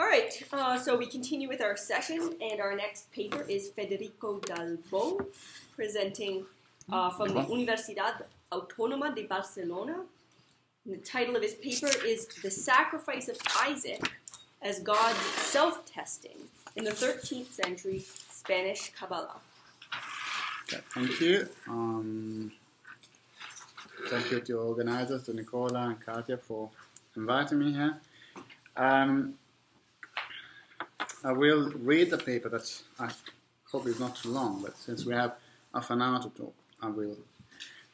All right, so we continue with our session, and our next paper is Federico Dalbo, presenting from the Universidad Autónoma de Barcelona. And the title of his paper is The Sacrifice of Isaac as God's Self-Testing in the 13th Century Spanish Kabbalah. Okay, thank you. Thank you to the organizers, to Nicola and Katia for inviting me here. I will read the paper that I hope is not too long, but since we have half an hour to talk, I will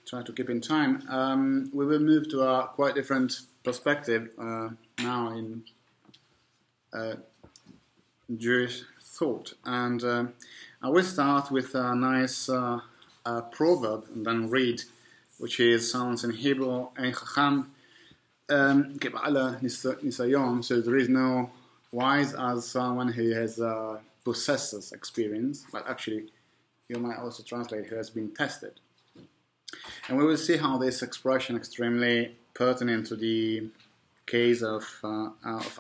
try to keep in time. We will move to a quite different perspective now in Jewish thought. And I will start with a nice proverb and then read, which is sounds in Hebrew, Ein Chacham Kebala Nisayon, so there is no wise as someone who has possesses experience, but actually you might also translate who has been tested. And we will see how this expression is extremely pertinent to the case of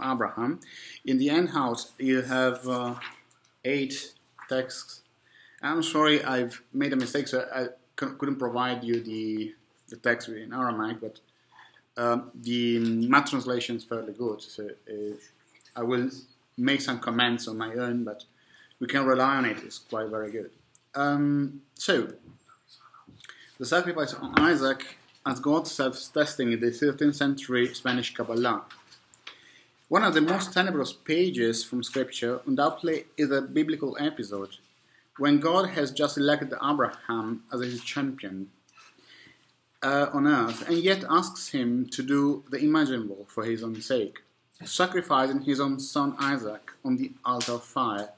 Abraham. In the end house, you have 8 texts. I'm sorry, I've made a mistake, so I couldn't provide you the text in Aramaic, but the math translation is fairly good, so I will make some comments on my own, but we can rely on it. It's quite very good. So, the sacrifice of Isaac as God's self-testing in the 13th century Spanish Kabbalah. One of the most tenebrous pages from Scripture, undoubtedly, is a biblical episode when God has just elected Abraham as his champion on earth, and yet asks him to do the imaginable for his own sake, sacrificing his own son Isaac on the altar of fire.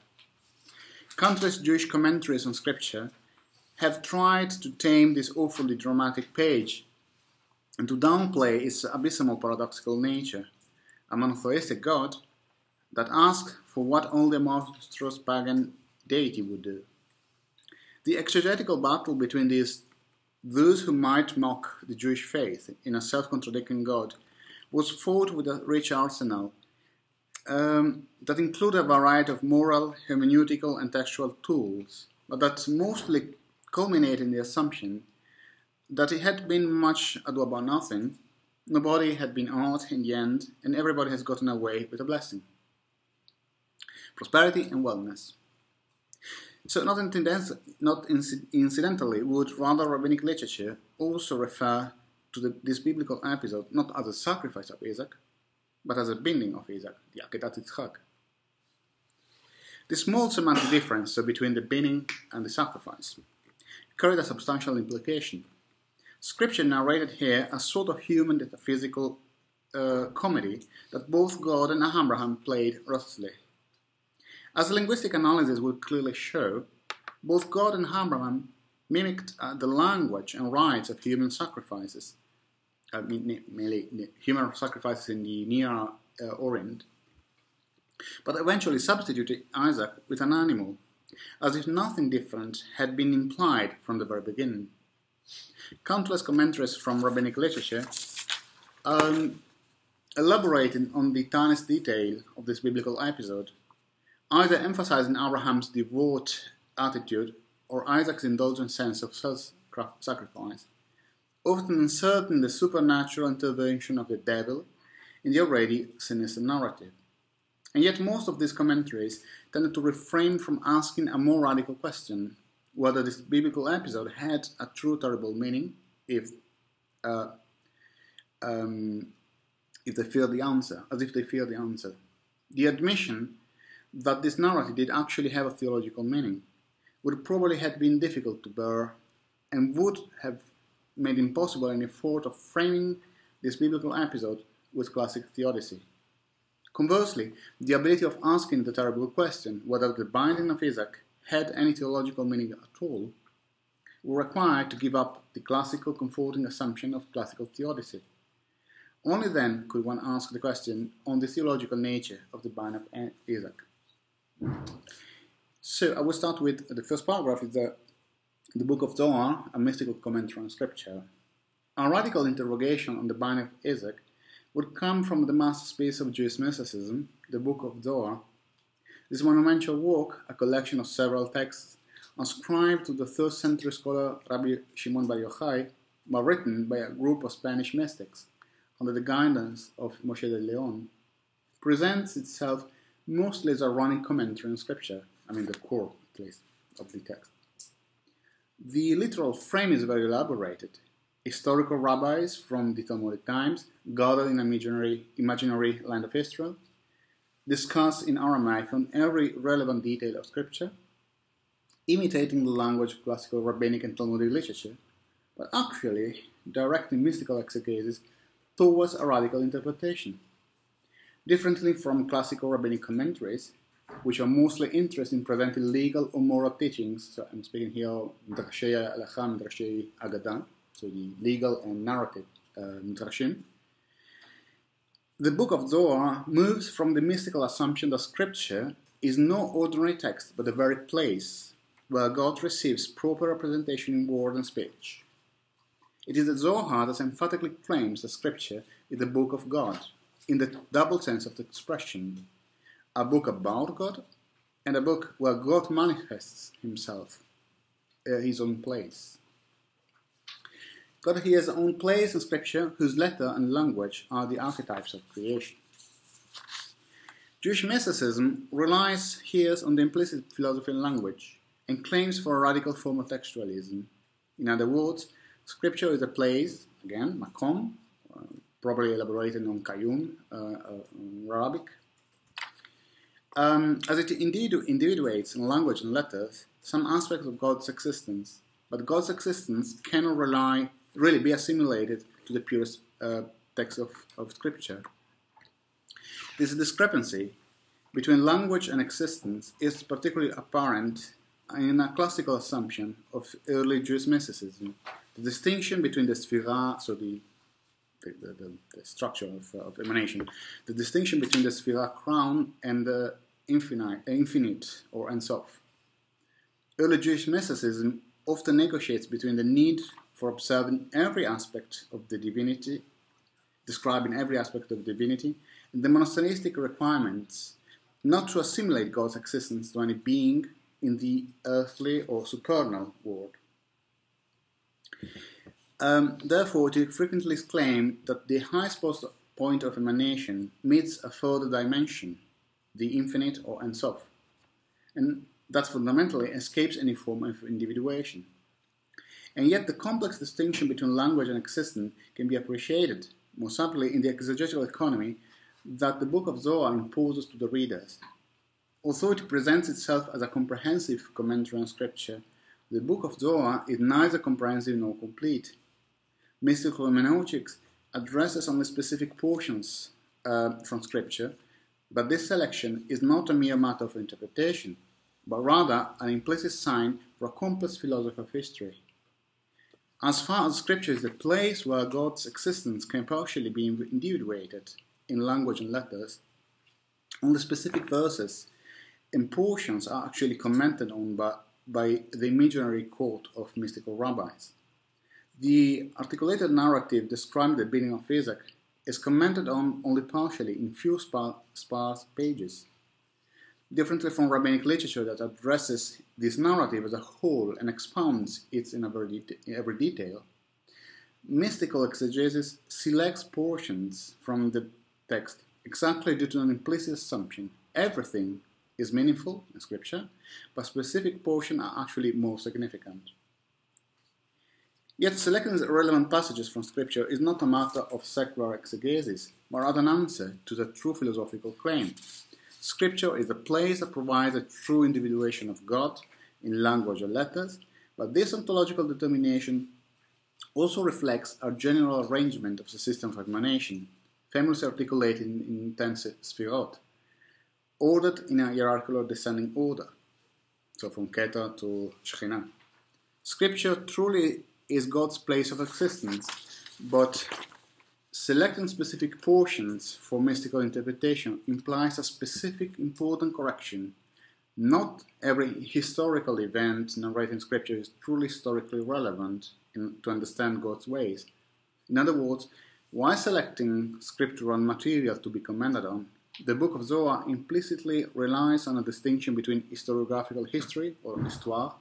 Countless Jewish commentaries on Scripture have tried to tame this awfully dramatic page and to downplay its abysmal paradoxical nature, a monotheistic God that asks for what only a monstrous pagan deity would do. The exegetical battle between those who might mock the Jewish faith in a self-contradicting God was fought with a rich arsenal that included a variety of moral, hermeneutical and textual tools, but that mostly culminated in the assumption that it had been much ado about nothing, nobody had been hurt in the end, and everybody has gotten away with a blessing. Prosperity and wellness. So not incidentally would rather rabbinic literature also refer to this biblical episode, not as a sacrifice of Isaac, but as a binding of Isaac, the Akedat Yitzchak. The small semantic difference between the binding and the sacrifice carried a substantial implication. Scripture narrated here a sort of human metaphysical comedy that both God and Abraham played ruthlessly. As linguistic analysis will clearly show, both God and Abraham mimicked the language and rites of human sacrifices, mainly human sacrifices in the Near Orient, but eventually substituted Isaac with an animal, as if nothing different had been implied from the very beginning. Countless commentaries from rabbinic literature elaborated on the tiniest detail of this biblical episode, either emphasizing Abraham's devout attitude or Isaac's indulgent sense of self-sacrifice, often inserting the supernatural intervention of the devil in the already sinister narrative. And yet most of these commentaries tended to refrain from asking a more radical question, whether this biblical episode had a true terrible meaning, if they feared the answer, as if they feared the answer. The admission that this narrative did actually have a theological meaning would probably have been difficult to bear and would have made impossible an effort of framing this biblical episode with classic theodicy. Conversely, the ability of asking the terrible question whether the binding of Isaac had any theological meaning at all would require to give up the classical comforting assumption of classical theodicy. Only then could one ask the question on the theological nature of the binding of Isaac. So I will start with the first paragraph of the Book of Zohar, a mystical commentary on Scripture. A radical interrogation on the binding of Isaac would come from the masterpiece of Jewish mysticism, the Book of Zohar. This monumental work, a collection of several texts, ascribed to the 3rd century scholar Rabbi Shimon Bar Yochai, were written by a group of Spanish mystics under the guidance of Moshe de Leon, presents itself mostly as a running commentary on scripture, I mean the core, at least, of the text. The literal frame is very elaborated. Historical rabbis from the Talmudic times, gathered in an imaginary land of Israel, discuss in Aramaic on every relevant detail of scripture, imitating the language of classical rabbinic and Talmudic literature, but actually directing mystical exegesis towards a radical interpretation. Differently from classical rabbinic commentaries, which are mostly interested in presenting legal or moral teachings, so I'm speaking here of Midrashei Halacha, Midrashei Agadah, so the legal and narrative Midrashim, the Book of Zohar moves from the mystical assumption that scripture is no ordinary text, but the very place where God receives proper representation in word and speech. It is the Zohar that emphatically claims that Scripture is the book of God, in the double sense of the expression, a book about God, and a book where God manifests himself, his own place. God has his own place in Scripture, whose letter and language are the archetypes of creation. Jewish mysticism relies here on the implicit philosophy and language, and claims for a radical form of textualism. In other words, Scripture is a place, again, makom, probably elaborated on Qayyum, Arabic. As it indeed individuates in language and letters some aspects of God's existence, but God's existence cannot really be assimilated to the purest text of Scripture. This discrepancy between language and existence is particularly apparent in a classical assumption of early Jewish mysticism. The distinction between the sefirot, so the structure of emanation, the distinction between the sefirot crown and the infinite or Ein Sof. Early Jewish mysticism often negotiates between the need for observing every aspect of the divinity, describing every aspect of divinity, and the monotheistic requirements not to assimilate God's existence to any being in the earthly or supernal world. Therefore, it is frequently claimed that the highest point of emanation meets a further dimension, the infinite or Ein Sof, and that fundamentally escapes any form of individuation. And yet the complex distinction between language and existence can be appreciated, more simply, in the exegetical economy that the Book of Zohar imposes to the readers. Although it presents itself as a comprehensive commentary on scripture, the Book of Zohar is neither comprehensive nor complete. Mystical hermeneutics addresses only specific portions from Scripture, but this selection is not a mere matter of interpretation, but rather an implicit sign for a complex philosophy of history. As far as Scripture is the place where God's existence can partially be individuated in language and letters, only specific verses and portions are actually commented on by the imaginary court of mystical rabbis. The articulated narrative describing the beginning of Isaac is commented on only partially in few sparse pages. Differently from rabbinic literature that addresses this narrative as a whole and expounds it in every detail, mystical exegesis selects portions from the text exactly due to an implicit assumption. Everything is meaningful in scripture, but specific portions are actually more significant. Yet selecting the relevant passages from scripture is not a matter of secular exegesis, but rather an answer to the true philosophical claim. Scripture is the place that provides a true individuation of God in language or letters, but this ontological determination also reflects our general arrangement of the system of emanation, famously articulated in 10 sefirot, ordered in a hierarchical descending order, so from Keter to Shekhinah. Scripture truly is God's place of existence, but selecting specific portions for mystical interpretation implies a specific important correction. Not every historical event narrated in Scripture is truly historically relevant to understand God's ways. In other words, While selecting scriptural material to be commented on, the Book of Zohar implicitly relies on a distinction between historiographical history, or histoire,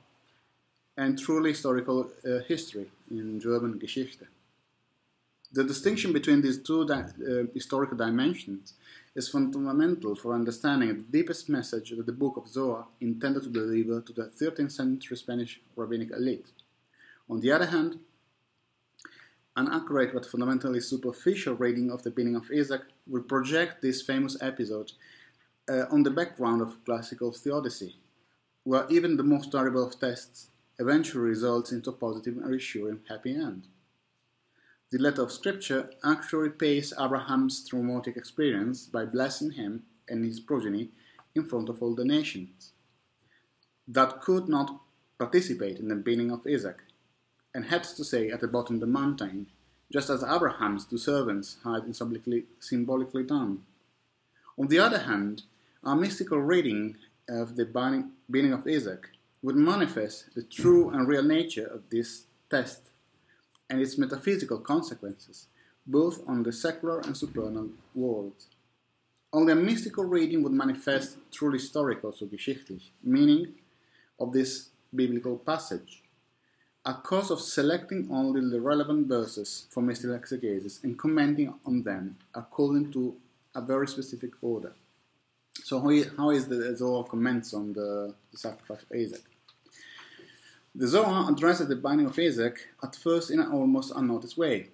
and truly historical history, in German Geschichte. The distinction between these two historical dimensions is fundamental for understanding the deepest message that the Book of Zohar intended to deliver to the 13th century Spanish rabbinic elite. On the other hand, an accurate but fundamentally superficial reading of the beginning of Isaac will project this famous episode on the background of classical theodicy, where even the most terrible of tests eventually results into a positive and reassuring happy end. The letter of Scripture actually pays Abraham's traumatic experience by blessing him and his progeny in front of all the nations that could not participate in the beginning of Isaac, and had to stay at the bottom of the mountain, just as Abraham's two servants had symbolically done. On the other hand, our mystical reading of the beginning of Isaac would manifest the true and real nature of this test and its metaphysical consequences, both on the secular and supernal world. Only a mystical reading would manifest truly historical, so geschichtlich, meaning of this biblical passage. A cause of selecting only the relevant verses for mystical exegesis and commenting on them according to a very specific order. So how is the Zohar comments on the sacrifice of Isaac? The Zohar addresses the binding of Isaac at first in an almost unnoticed way.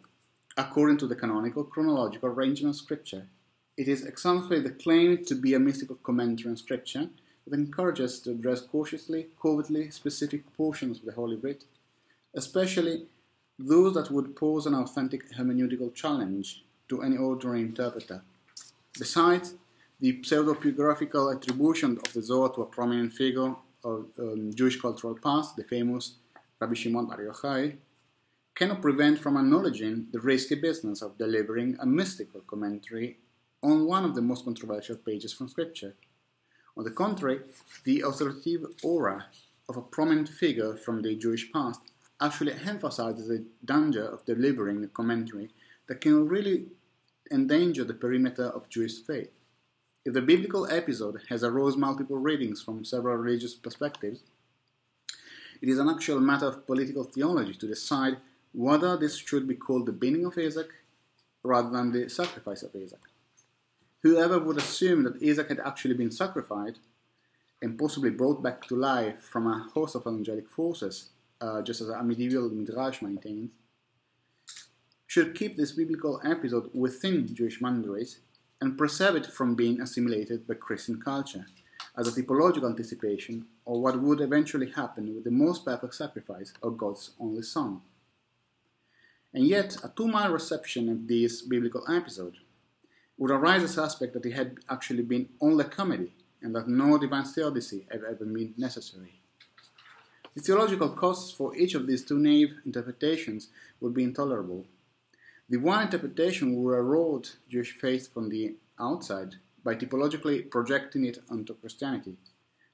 According to the canonical chronological arrangement of Scripture, it is exactly the claim to be a mystical commentary on Scripture that encourages us to address cautiously, covertly specific portions of the Holy Writ, especially those that would pose an authentic hermeneutical challenge to any ordinary interpreter. Besides, the pseudo-biographical attribution of the Zohar to a prominent figure of Jewish cultural past, the famous Rabbi Shimon Bar Yochai, cannot prevent from acknowledging the risky business of delivering a mystical commentary on one of the most controversial pages from Scripture. On the contrary, the authoritative aura of a prominent figure from the Jewish past actually emphasizes the danger of delivering a commentary that can really endanger the perimeter of Jewish faith. If the biblical episode has arose multiple readings from several religious perspectives, it is an actual matter of political theology to decide whether this should be called the beginning of Isaac rather than the sacrifice of Isaac. Whoever would assume that Isaac had actually been sacrificed and possibly brought back to life from a host of angelic forces, just as a medieval Midrash maintains, should keep this biblical episode within Jewish boundaries and preserve it from being assimilated by Christian culture as a typological anticipation of what would eventually happen with the most perfect sacrifice of God's only Son. And yet, a two-mile reception of this biblical episode would arise the suspect that it had actually been only a comedy and that no divine theodicy had ever been necessary. The theological costs for each of these two naive interpretations would be intolerable. The one interpretation would erode Jewish faith from the outside by typologically projecting it onto Christianity.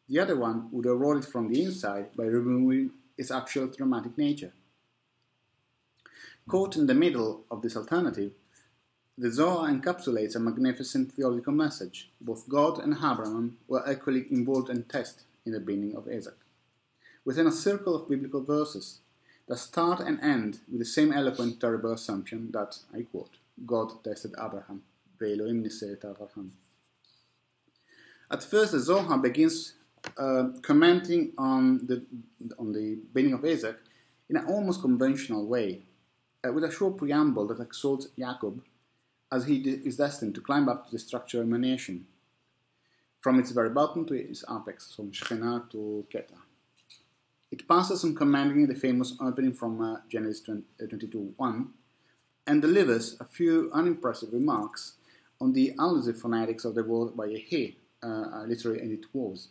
The other one would erode it from the inside by removing its actual dramatic nature. Caught in the middle of this alternative, the Zohar encapsulates a magnificent theological message. Both God and Abraham were equally involved and tested in the beginning of Isaac, within a circle of biblical verses that start and end with the same eloquent, terrible assumption that, I quote, God tested Abraham. At first, the Zohar begins commenting on the beginning of Isaac in an almost conventional way, with a short preamble that exalts Jacob as he is destined to climb up to the structure of emanation, from its very bottom to its apex, from Shekhinah to Keter. It passes on commending the famous opening from Genesis 22:1 and delivers a few unimpressive remarks on the allusive phonetics of the word by Yehi, literally, and it was.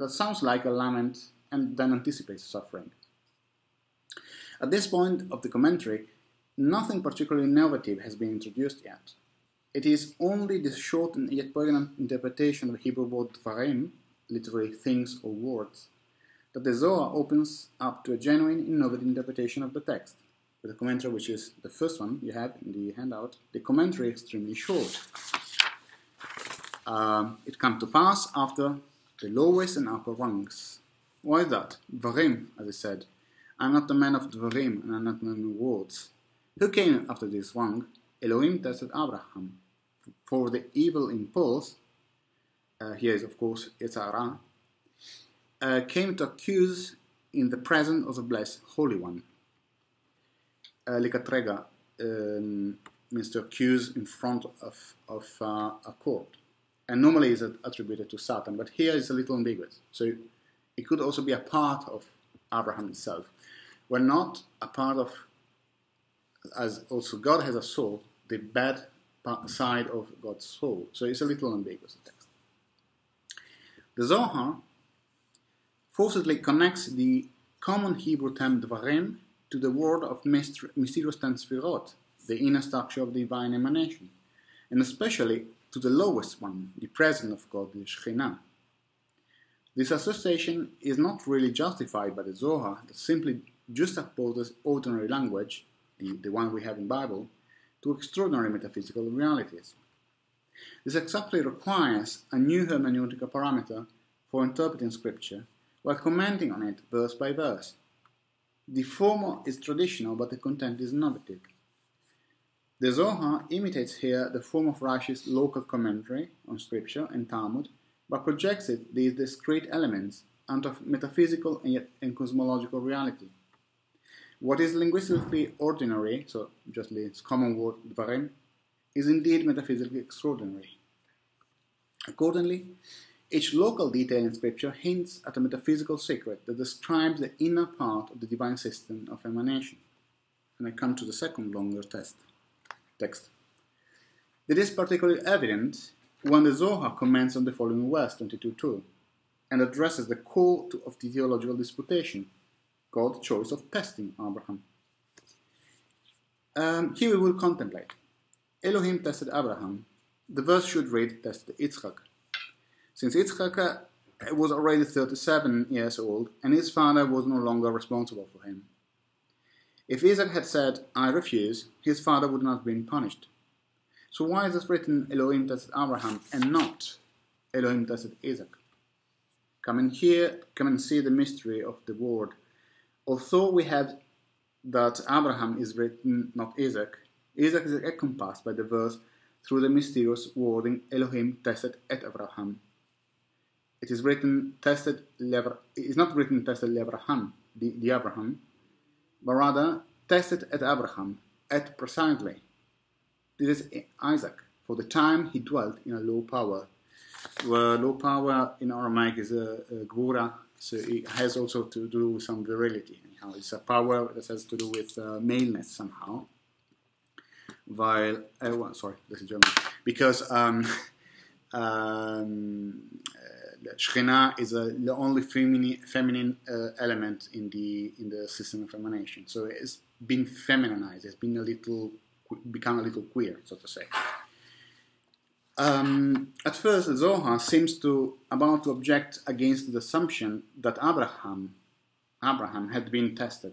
That sounds like a lament and then anticipates suffering. At this point of the commentary, nothing particularly innovative has been introduced yet. It is only the short and yet poignant interpretation of the Hebrew word dvarim, literally things or words, that the Zohar opens up to a genuine, innovative interpretation of the text, with a commentary, which is the first one you have in the handout. The commentary is extremely short. It come to pass after the lowest and upper rungs. Why that? Dvarim, as I said. I'm not the man of Dvarim, and I'm not the man of words. Who came after this rung? Elohim tested Abraham. For the evil impulse, here is of course Yetzirah, came to accuse in the presence of the Blessed Holy One. Likatrega means to accuse in front of a court. And normally is attributed to Satan, but here it's a little ambiguous. So it could also be a part of Abraham himself. We're not a part of, as also God has a soul, the bad side of God's soul. So it's a little ambiguous, the text. The Zohar forcibly connects the common Hebrew term Dvarim to the word of mysterious term sefirot, the inner structure of divine emanation, and especially to the lowest one, the presence of God, the Shekhinah. This association is not really justified by the Zohar, that simply juxtaposes ordinary language, the one we have in the Bible, to extraordinary metaphysical realities. This exactly requires a new hermeneutical parameter for interpreting scripture, while commenting on it verse by verse. The former is traditional, but the content is innovative. The Zohar imitates here the form of Rashi's local commentary on scripture and Talmud, but projects it these discrete elements onto metaphysical and cosmological reality. What is linguistically ordinary, so just this common word Dvarim, is indeed metaphysically extraordinary. Accordingly, each local detail in scripture hints at a metaphysical secret that describes the inner part of the divine system of emanation. And I come to the second longer text. It is particularly evident when the Zohar comments on the following verse 22:2 and addresses the core of the theological disputation, God's choice of testing Abraham. Here we will contemplate. Elohim tested Abraham. The verse should read tested Yitzchak, since Yitzchak was already 37 years old and his father was no longer responsible for him. If Isaac had said, I refuse, his father would not have been punished. So why is it written, Elohim tested Abraham, and not, Elohim tested Isaac? Come and see the mystery of the word. Although we have that Abraham is written, not Isaac, Isaac is encompassed by the verse through the mysterious wording, Elohim tested et Abraham. It is written, tested, it is not written, tested Abraham, the Abraham, but rather tested at Abraham, at precisely. This is Isaac, for the time he dwelt in a low power. Well, low power in Aramaic is a Gvura, so it has also to do with some virility. Anyhow, it's a power that has to do with maleness somehow. While, well, sorry, this is German. Because Shekhinah is the only feminine element in the system of emanation. So it's been feminized. It's been become a little queer, so to say. At first, the Zohar seems about to object against the assumption that Abraham had been tested,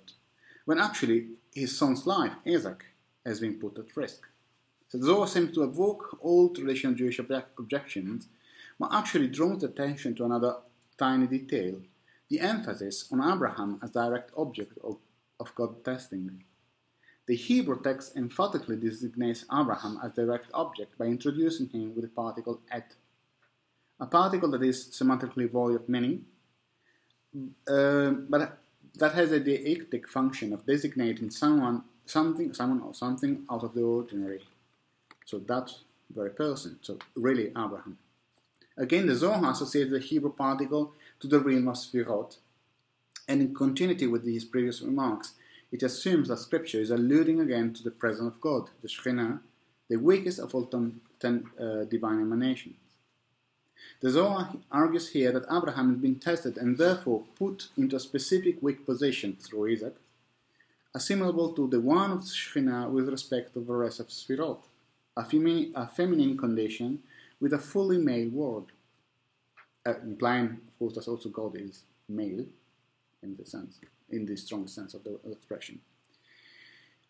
when actually his son's life, Isaac, has been put at risk. So the Zohar seems to evoke all traditional Jewish objections, but actually draws attention to another tiny detail, the emphasis on Abraham as direct object of God testing. The Hebrew text emphatically designates Abraham as direct object by introducing him with the particle et, a particle that is semantically void of meaning, but that has a deictic function of designating someone or something out of the ordinary. So that very person, so really Abraham. Again, the Zohar associates the Hebrew particle to the realm of Sefirot, and in continuity with these previous remarks, it assumes that scripture is alluding again to the presence of God, the Shekhinah, the weakest of all 10 divine emanations. The Zohar argues here that Abraham has been tested and therefore put into a specific weak position through Isaac, assimilable to the one of the Shekhinah with respect to the rest of Sefirot, a feminine condition with a fully male word, implying, of course, that also God is male in the sense, in the strong sense of the expression.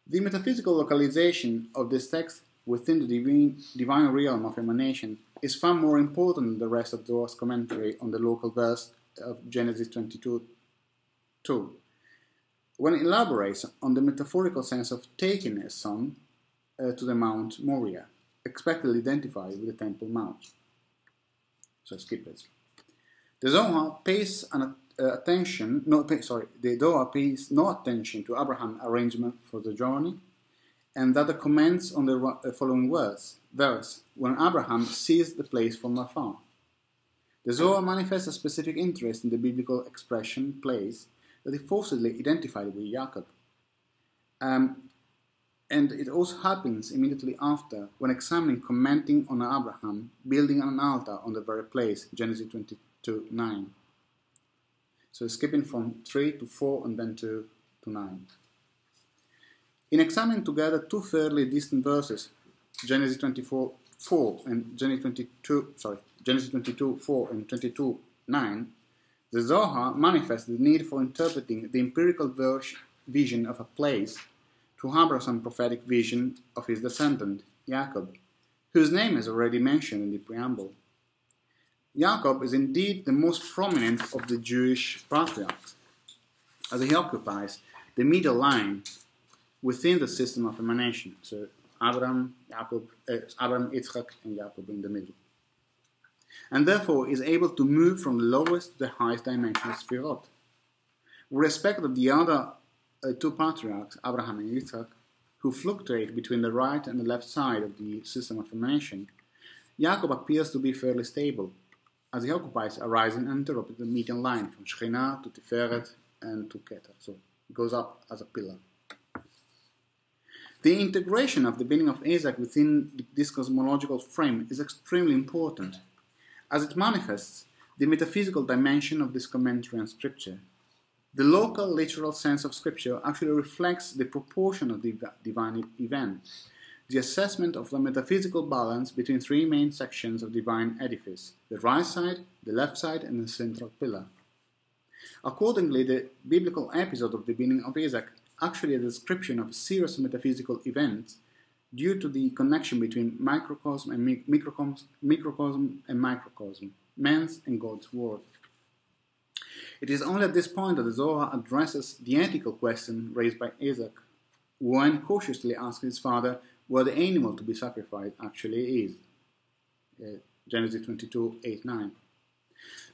The metaphysical localization of this text within the divine realm of emanation is far more important than the rest of Zohar's commentary on the local verse of Genesis 22:2. When it elaborates on the metaphorical sense of taking a son to the Mount Moriah, expectedly identified with the Temple Mount. So skip this. The Zohar pays no attention to Abraham's arrangement for the journey, and that comments on the following verse, when Abraham sees the place from afar. The Zohar manifests a specific interest in the biblical expression place that is forcibly identified with Jacob. And it also happens immediately after, when examining commenting on Abraham building an altar on the very place, Genesis 22:9. So skipping from 3 to 4 and then 2 to 9. In examining together two fairly distant verses, Genesis 24:4 and Genesis 22:4 and 22:9, the Zohar manifests the need for interpreting the empirical vision of a place to Abraham's prophetic vision of his descendant, Jacob, whose name is already mentioned in the preamble. Jacob is indeed the most prominent of the Jewish patriarchs, as he occupies the middle line within the system of emanation. So Abraham, Yitzchak, and Jacob in the middle. And therefore is able to move from the lowest to the highest dimension of sefirot. With respect to the other two patriarchs, Abraham and Yitzchak, who fluctuate between the right and the left side of the system of emanation, Jacob appears to be fairly stable, as he occupies a rising and interrupted median line from Shekhinah to Tiferet and to Keter, so it goes up as a pillar. The integration of the being of Isaac within this cosmological frame is extremely important, as it manifests the metaphysical dimension of this commentary on Scripture. The local literal sense of Scripture actually reflects the proportion of the divine event, the assessment of the metaphysical balance between three main sections of divine edifice, the right side, the left side, and the central pillar. Accordingly, the biblical episode of the beginning of Isaac actually a description of a series of metaphysical events due to the connection between microcosm and microcosm, man's and God's world. It is only at this point that the Zohar addresses the ethical question raised by Isaac, when cautiously asks his father where the animal to be sacrificed actually is. Genesis 22:8-9.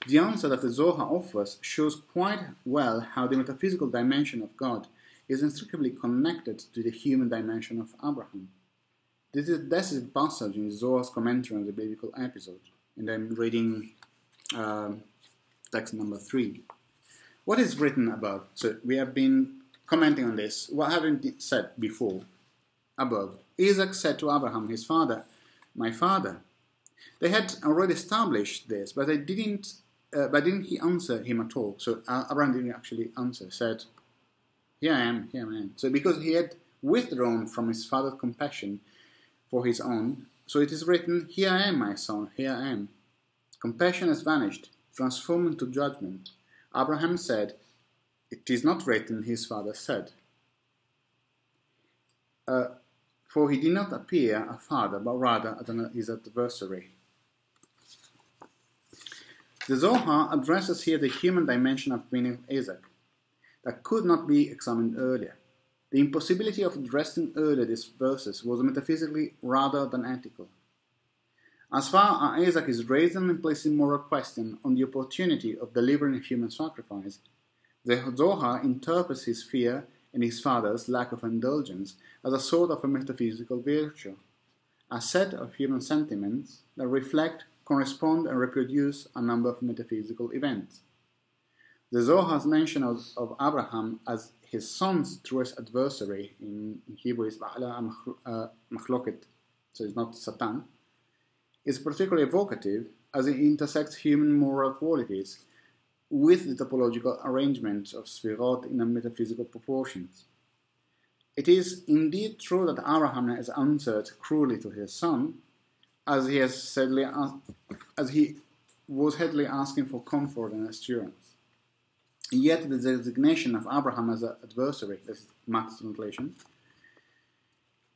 The answer that the Zohar offers shows quite well how the metaphysical dimension of God is inextricably connected to the human dimension of Abraham. This is a decisive passage in Zohar's commentary on the biblical episode, and I'm reading text number 3. What is written about? So we have been commenting on this. What haven't we said before? Above, Isaac said to Abraham, his father, "My father." They had already established this, but they didn't. But didn't he answer him at all? So Abraham didn't actually answer. Said, Here I am. So because he had withdrawn from his father's compassion for his own, so it is written, "Here I am, my son, here I am." Compassion has vanished, transformed into judgment. Abraham said, "It is not written," his father said. For he did not appear a father, but rather his adversary. The Zohar addresses here the human dimension of being Isaac, that could not be examined earlier. The impossibility of addressing earlier these verses was metaphysically rather than ethical. As far as Isaac is raising and placing moral question on the opportunity of delivering a human sacrifice, the Zohar interprets his fear and his father's lack of indulgence as a sort of a metaphysical virtue, a set of human sentiments that reflect, correspond, and reproduce a number of metaphysical events. The Zohar's mention of Abraham as his son's truest adversary, in Hebrew is Ba'ala Machloket, so it's not Satan, is particularly evocative as it intersects human moral qualities with the topological arrangement of Sefirot in a metaphysical proportions. It is indeed true that Abraham has answered cruelly to his son, as he has sadly as he was asking for comfort and assurance. Yet the designation of Abraham as an adversary, this is Marx's translation,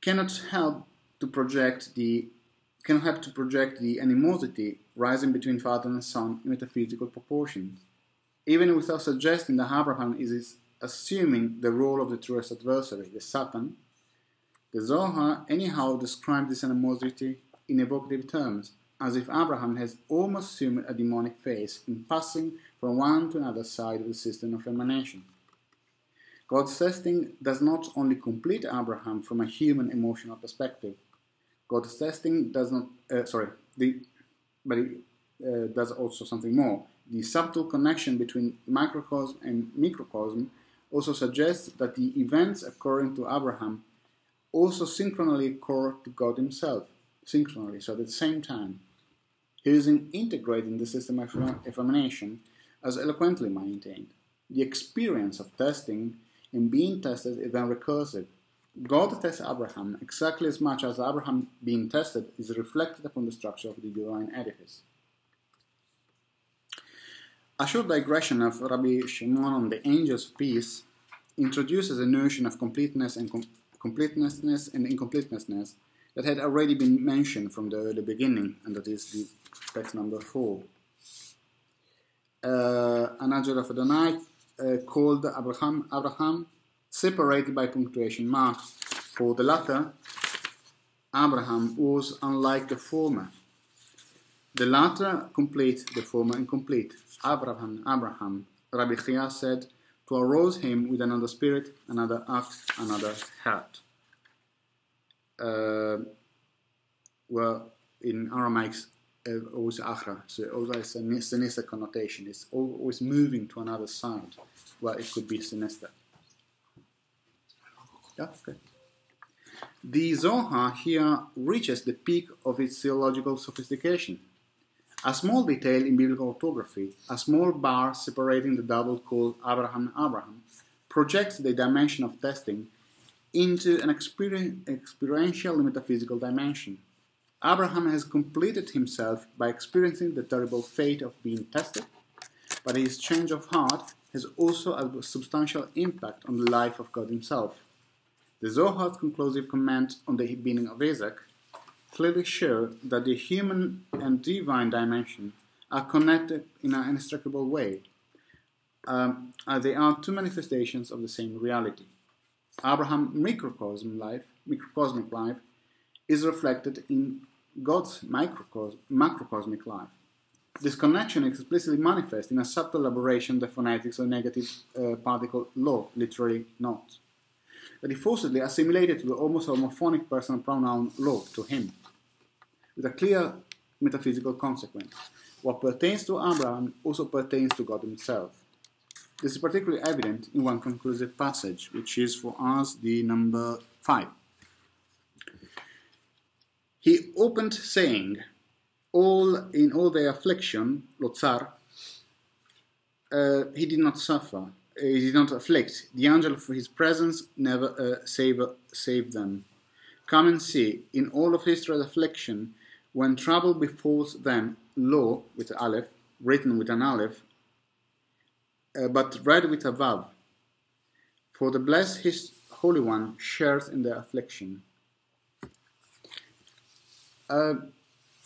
cannot help to project the animosity rising between father and son in metaphysical proportions, even without suggesting that Abraham is assuming the role of the truest adversary, the Satan. The Zohar anyhow describes this animosity in evocative terms, as if Abraham has almost assumed a demonic face in passing from one to another side of the system of emanation. God's testing does not only complete Abraham from a human emotional perspective. God's testing does not, but it does also something more. The subtle connection between microcosm and microcosm also suggests that the events occurring to Abraham also synchronously occur to God himself, synchronously, so at the same time. He is integrating the system of emanation, as eloquently maintained. The experience of testing and being tested is then recursive. God tests Abraham exactly as much as Abraham being tested is reflected upon the structure of the divine edifice. A short digression of Rabbi Shimon on the angels of peace introduces a notion of completeness and incompleteness that had already been mentioned from the early beginning, and that is the text number 4. An angel of Adonai called Abraham, separated by punctuation marks. For the latter, Abraham was unlike the former. The latter complete, the former incomplete. Abraham, Rabbi Chia said, to arouse him with another spirit, another act, another heart. Well, in Aramaic, always achra, so always a sinister connotation. It's always moving to another side. Well, it could be sinister. Yeah, okay. The Zohar here reaches the peak of its theological sophistication. A small detail in biblical orthography, a small bar separating the double called Abraham, projects the dimension of testing into an experiential and metaphysical dimension. Abraham has completed himself by experiencing the terrible fate of being tested, but his change of heart has also a substantial impact on the life of God himself. The Zohar's conclusive comment on the beginning of Isaac clearly show that the human and divine dimension are connected in an inextricable way. They are two manifestations of the same reality. Abraham's microcosmic life, is reflected in God's macrocosmic life. This connection is explicitly manifest in a subtle elaboration of the phonetics of negative particle law, literally not, that he forcibly assimilated to the almost homophonic personal pronoun law, to him, with a clear metaphysical consequence. What pertains to Abraham also pertains to God himself. This is particularly evident in one conclusive passage, which is for us the number 5. He opened saying, in all their affliction, Lotzar, he did not suffer. He did not afflict. The angel of his presence never saved them. Come and see, in all of Israel's affliction, when trouble befalls them, lo, with aleph, written with an aleph, but read with a vav. For the blessed his Holy One shares in their affliction.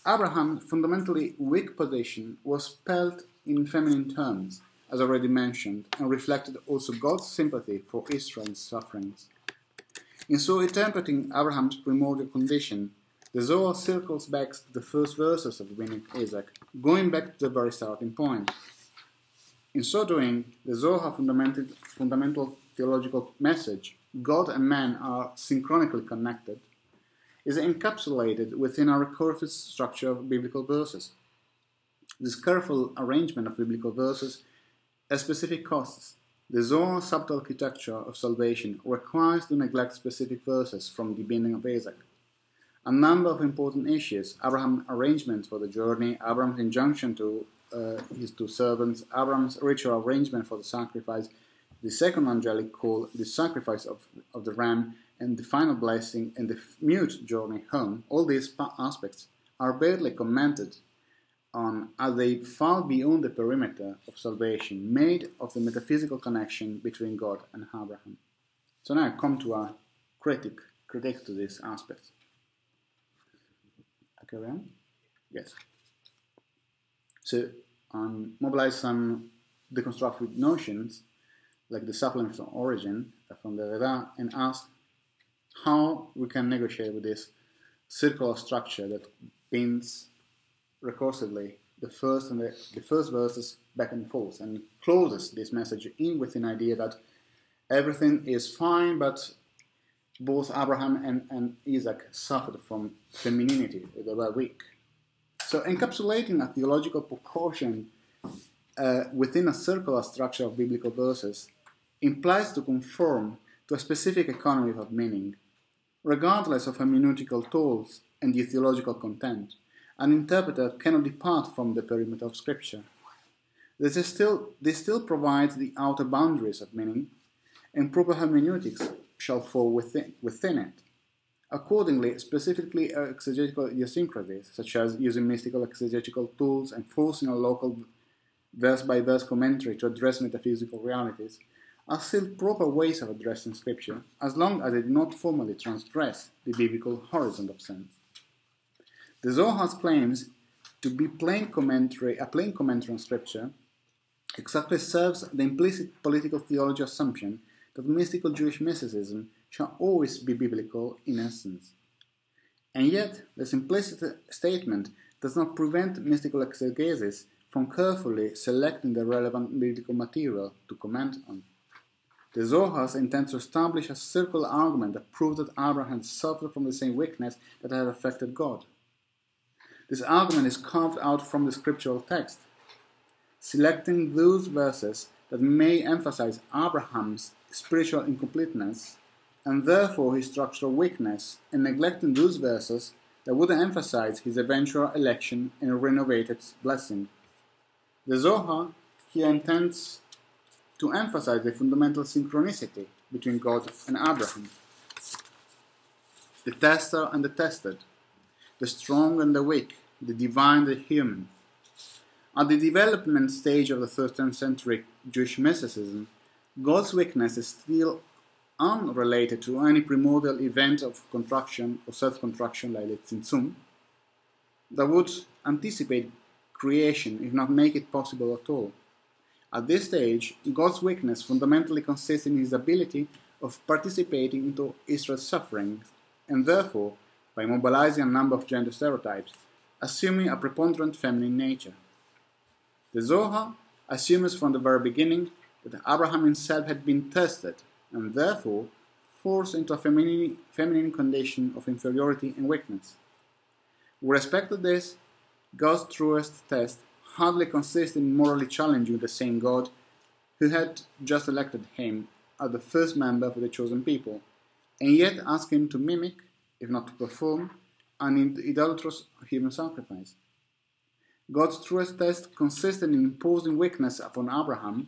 Abraham's fundamentally weak position was spelled in feminine terms, as already mentioned, and reflected also God's sympathy for Israel's sufferings. In so interpreting Abraham's primordial condition, the Zohar circles back to the first verses of the beginning of Isaac, going back to the very starting point. In so doing, the Zohar's fundamental theological message, God and man are synchronically connected, is encapsulated within a recursive structure of biblical verses. This careful arrangement of biblical verses at specific costs. The Zohar's subtle architecture of salvation requires to neglect specific verses from the beginning of Isaac. A number of important issues, Abraham's arrangement for the journey, Abraham's injunction to his two servants, Abraham's ritual arrangement for the sacrifice, the second angelic call, the sacrifice of the ram, and the final blessing and the mute journey home, all these aspects are barely commented on as they fall beyond the perimeter of salvation made of the metaphysical connection between God and Abraham. So now I come to our critic, relates to this aspect. Okay, then? Yes. So mobilize some deconstructed notions like the supplement from origin from the Reda and ask how we can negotiate with this circular structure that binds recursively the first verses back and forth and closes this message in with an idea that everything is fine, but both Abraham and Isaac suffered from femininity. They were weak. So encapsulating a theological proportion within a circular structure of biblical verses implies to conform to a specific economy of meaning, regardless of hermeneutical tools and the theological content. An interpreter cannot depart from the perimeter of Scripture. This still provides the outer boundaries of meaning, and proper hermeneutics shall fall within it. Accordingly, specifically exegetical idiosyncrasies, such as using mystical exegetical tools and forcing a local verse-by-verse commentary to address metaphysical realities, are still proper ways of addressing Scripture, as long as they do not formally transgress the biblical horizon of sense. The Zohar's claims to be a plain commentary on Scripture exactly serves the implicit political theology assumption that mystical Jewish mysticism shall always be biblical in essence. And yet, this implicit statement does not prevent mystical exegesis from carefully selecting the relevant biblical material to comment on. The Zohar intends to establish a circular argument that proves that Abraham suffered from the same weakness that had affected God. This argument is carved out from the scriptural text, selecting those verses that may emphasize Abraham's spiritual incompleteness and therefore his structural weakness, and neglecting those verses that would emphasize his eventual election and renovated blessing. The Zohar here intends to emphasize the fundamental synchronicity between God and Abraham, the tester and the tested, the strong and the weak, the divine and the human. At the development stage of the 13th century Jewish mysticism, God's weakness is still unrelated to any primordial event of contraction or self-contraction like the Tzimtzum that would anticipate creation, if not make it possible at all. At this stage, God's weakness fundamentally consists in his ability of participating into Israel's suffering, and therefore, by mobilizing a number of gender stereotypes, assuming a preponderant feminine nature. The Zohar assumes from the very beginning that Abraham himself had been tested, and therefore forced into a feminine condition of inferiority and weakness. With respect to this, God's truest test hardly consists in morally challenging the same God who had just elected him as the first member of the chosen people, and yet ask him to mimic, if not to perform, an idolatrous human sacrifice. God's truest test consisted in imposing weakness upon Abraham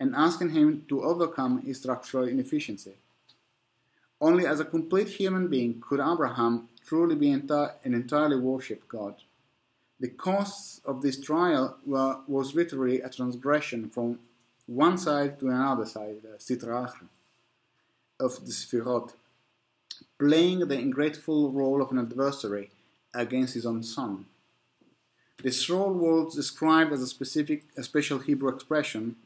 and asking him to overcome his structural inefficiency. Only as a complete human being could Abraham truly be entirely worship God. The costs of this trial was literally a transgression from one side to another side, the sitra of the sefirot, playing the ungrateful role of an adversary against his own son. This role was described as a special Hebrew expression,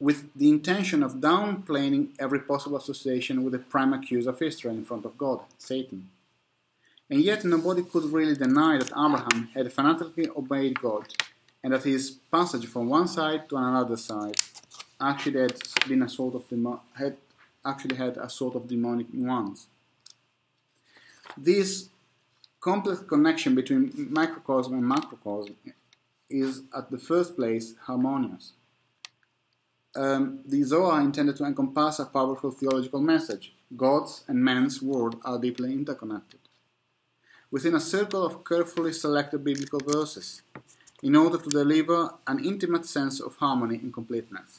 with the intention of downplaying every possible association with the prime accuser of Israel in front of God, Satan. And yet nobody could really deny that Abraham had fanatically obeyed God, and that his passage from one side to another side actually had been a sort of demonic nuance. This complex connection between microcosm and macrocosm is, at the first place, harmonious. The Zohar intended to encompass a powerful theological message. God's and man's world are deeply interconnected. Within a circle of carefully selected biblical verses, in order to deliver an intimate sense of harmony and completeness.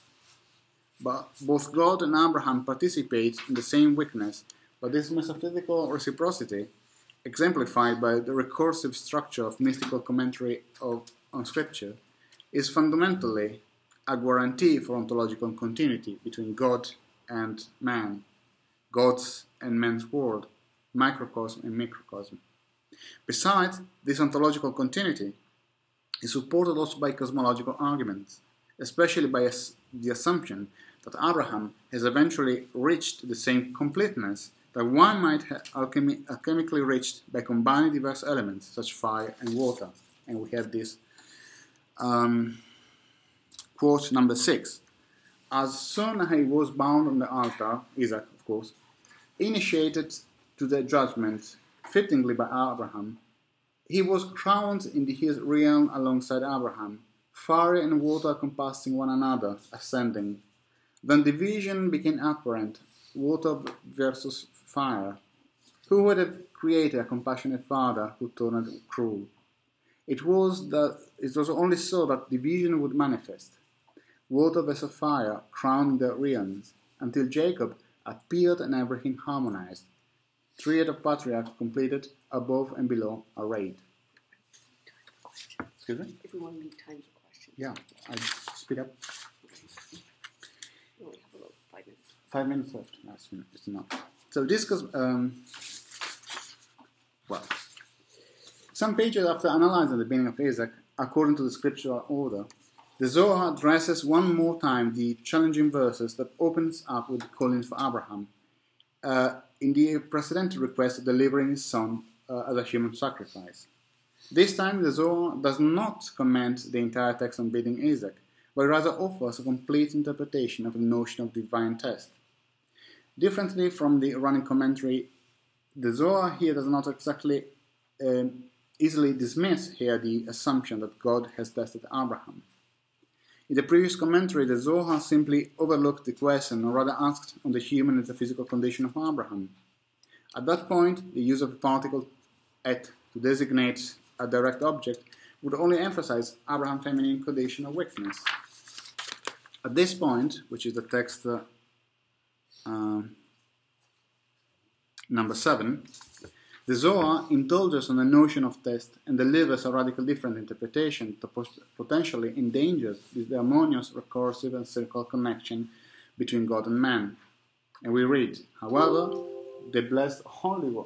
But both God and Abraham participate in the same weakness, but this metaphysical reciprocity, exemplified by the recursive structure of mystical commentary on Scripture, is fundamentally a guarantee for ontological continuity between God and man, God's and man's world, microcosm and microcosm. Besides, this ontological continuity is supported also by cosmological arguments, especially by the assumption that Abraham has eventually reached the same completeness that one might have alchemically reached by combining diverse elements, such fire and water. And we have this quote number 6. As soon as he was bound on the altar, Isaac, of course, initiated to the judgment, fittingly by Abraham, he was crowned in his realm alongside Abraham, fire and water compassing one another, ascending. Then division became apparent, water versus fire. Who would have created a compassionate father who turned cruel? It was only so that division would manifest. Water versus fire crowned their realms, until Jacob appeared and everything harmonized. Triad of patriarchs completed, above and below arrayed. Excuse me? If we want to leave time for questions. Yeah, I'll speed up. We only have about 5 minutes. 5 minutes left. That's enough. So this goes, some pages after analyzing the beginning of Isaac, according to the scriptural order, the Zohar addresses one more time the challenging verses that opens up with the callings for Abraham, in the precedental request of delivering his son as a human sacrifice. This time the Zohar does not comment the entire text on bidding Isaac, but rather offers a complete interpretation of the notion of divine test. Differently from the running commentary, the Zohar here does not exactly easily dismiss here the assumption that God has tested Abraham. In the previous commentary, the Zohar simply overlooked the question, or rather asked on the human and the physical condition of Abraham. At that point, the use of the particle et to designate a direct object would only emphasize Abraham's feminine condition of weakness. At this point, which is the text number 7, the Zohar indulges on the notion of test and delivers a radically different interpretation that potentially endangers the harmonious, recursive, and circular connection between God and man. And we read, however, the blessed Holy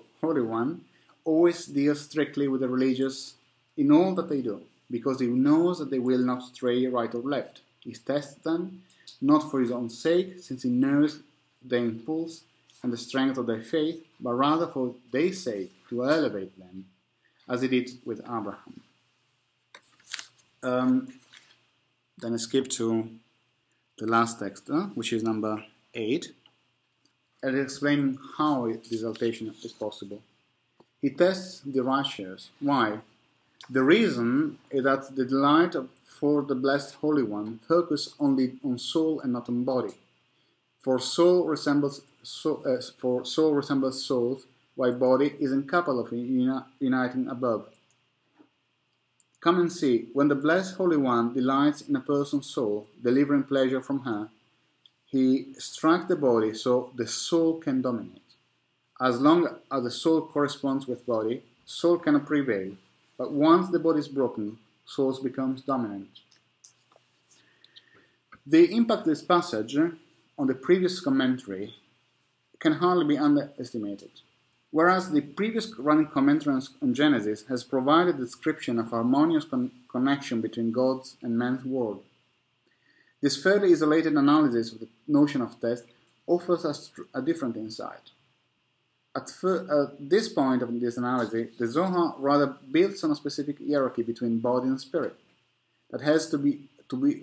One always deals strictly with the religious in all that they do, because he knows that they will not stray right or left. He tests them, not for his own sake, since he knows their impulse and the strength of their faith, but rather for they say to elevate them, as he did with Abraham. Then I skip to the last text, which is number 8, and explain how the exaltation is possible. He tests the righteous. Why? The reason is that the delight for the Blessed Holy One focuses only on soul and not on body, for soul resembles souls, while body is incapable of uniting above. Come and see, when the Blessed Holy One delights in a person's soul, delivering pleasure from her, he strikes the body so the soul can dominate. As long as the soul corresponds with body, soul cannot prevail, but once the body is broken, soul becomes dominant. The impact of this passage on the previous commentary can hardly be underestimated. Whereas the previous running commentary on Genesis has provided a description of harmonious connection between God's and man's world, this fairly isolated analysis of the notion of test offers us a different insight. At this point of this analysis, the Zohar rather builds on a specific hierarchy between body and spirit that has to be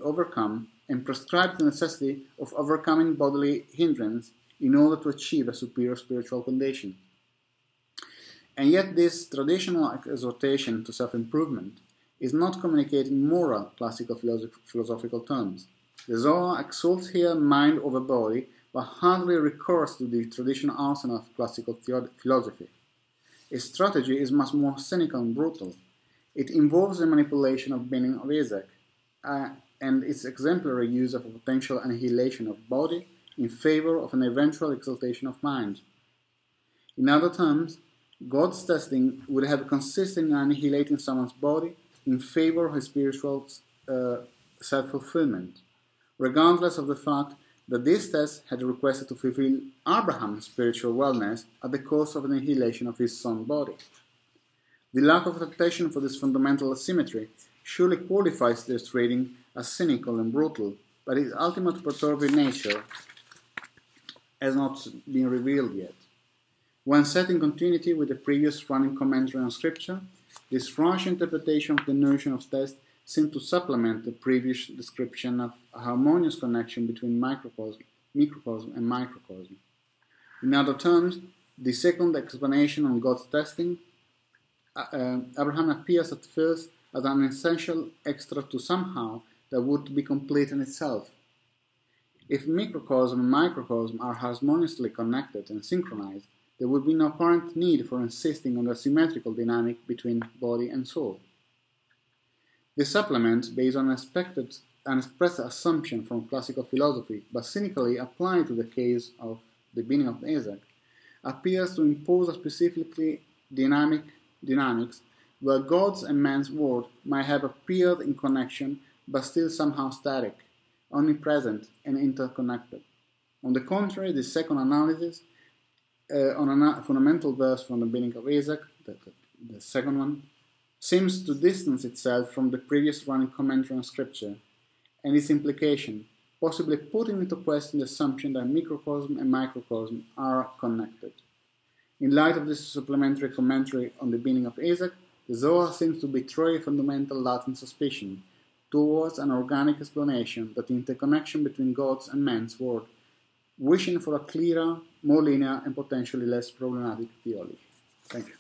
overcome, and prescribes the necessity of overcoming bodily hindrance in order to achieve a superior spiritual condition. And yet this traditional exhortation to self-improvement is not communicated in moral classical philosophical terms. The Zohar exalts here mind over body, but hardly recurs to the traditional arsenal of classical philosophy. Its strategy is much more cynical and brutal. It involves the manipulation of meaning of Isaac, and its exemplary use of a potential annihilation of body in favor of an eventual exaltation of mind. In other terms, God's testing would have consisted in annihilating someone's body in favor of his spiritual self-fulfillment, regardless of the fact that this test had requested to fulfill Abraham's spiritual wellness at the cost of an annihilation of his son's body. The lack of adaptation for this fundamental asymmetry surely qualifies this reading as cynical and brutal, but its ultimate perturbing nature has not been revealed yet. When set in continuity with the previous running commentary on Scripture, this rash interpretation of the notion of test seemed to supplement the previous description of a harmonious connection between microcosm and microcosm. In other terms, the second explanation on God's testing, Abraham appears at first as an essential extra to somehow that would be complete in itself. If microcosm and microcosm are harmoniously connected and synchronized, there would be no apparent need for insisting on the symmetrical dynamic between body and soul. The supplement, based on an expressed assumption from classical philosophy, but cynically applied to the case of the beginning of Isaac, appears to impose a specifically dynamics where God's and man's world might have appeared in connection, but still somehow static, omnipresent, and interconnected. On the contrary, the second analysis, on a fundamental verse from the beginning of Isaac, the second one, seems to distance itself from the previous running commentary on Scripture and its implication, possibly putting into question the assumption that microcosm and microcosm are connected. In light of this supplementary commentary on the beginning of Isaac, the Zohar seems to betray a fundamental Latin suspicion towards an organic explanation that the interconnection between God's and man's world, wishing for a clearer, more linear, and potentially less problematic theology. Thank you.